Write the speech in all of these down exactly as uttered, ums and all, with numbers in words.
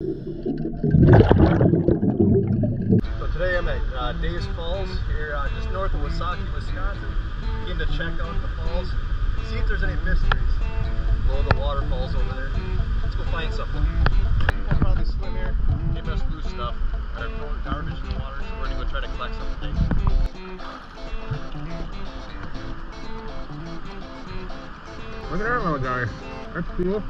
So today I'm at uh, Dave's Falls here uh, just north of Wasaukie, Wisconsin. Came to check out the falls and see if there's any mysteries below the waterfalls over there. Let's go find something. People probably swim here. They must lose stuff. Our garbage in the water, so we're going to go try to collect something. Look at that little guy. That's cool.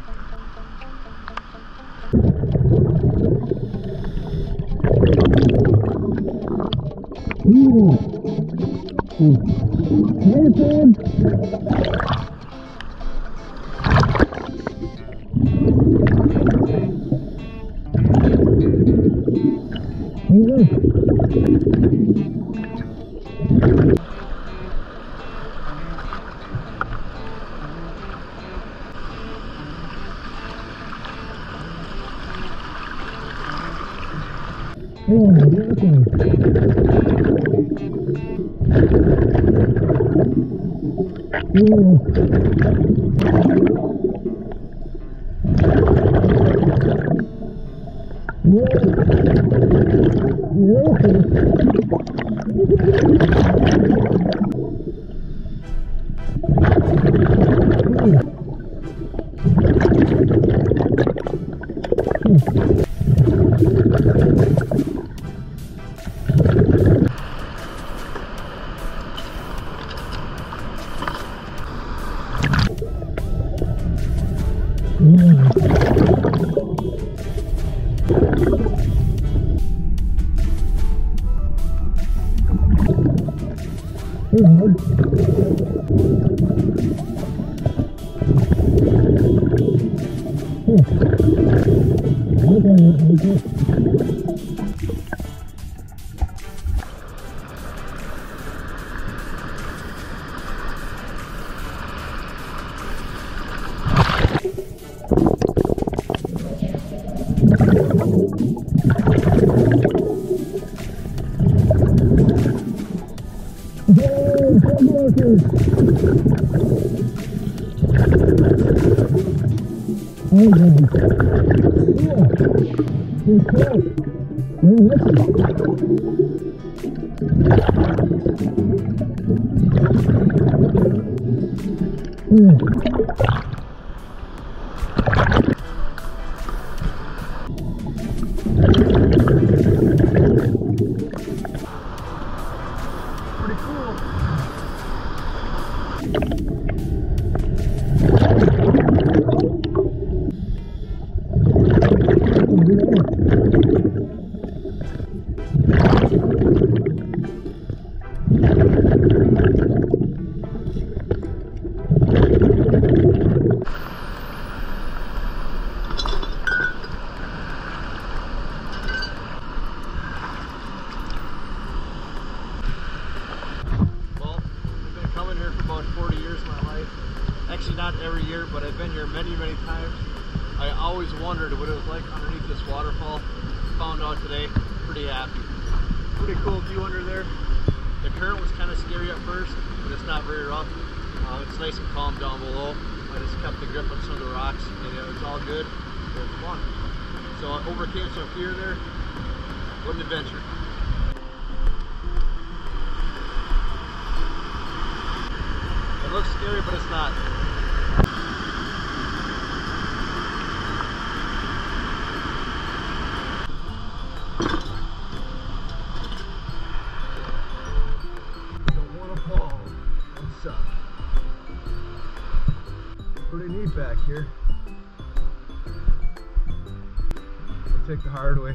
Take the hard way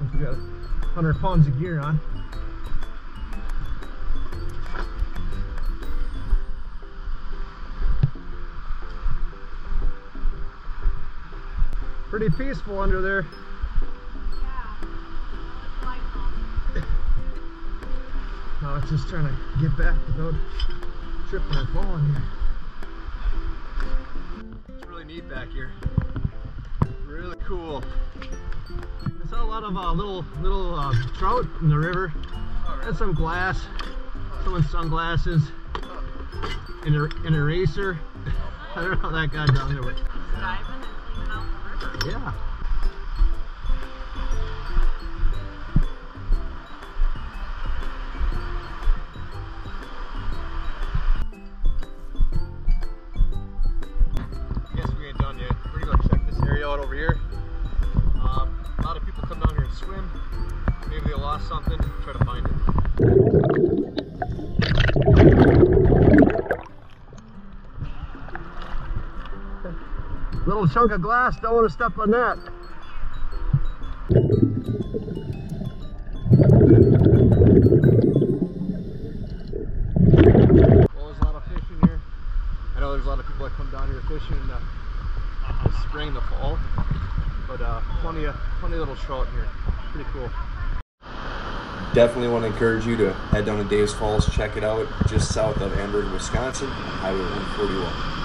since we got one hundred pounds of gear on. Pretty peaceful under there. Yeah. Now it's just trying to get back without tripping or falling here. It's really neat back here. Really cool. I saw a lot of uh, little little uh, trout in the river. Had some glass, someone's sunglasses, an, er an eraser. I don't know how that got down there. Just diving and cleaning out the river. Yeah. something and try to find it. Little chunk of glass, don't want to step on that. Well, there's a lot of fish in here. I know there's a lot of people that come down here fishing in the, the spring, the fall, but uh, plenty of plenty of little trout in here. Pretty cool. Definitely want to encourage you to head down to Dave's Falls, check it out, just south of Amberg, Wisconsin, Highway one forty-one.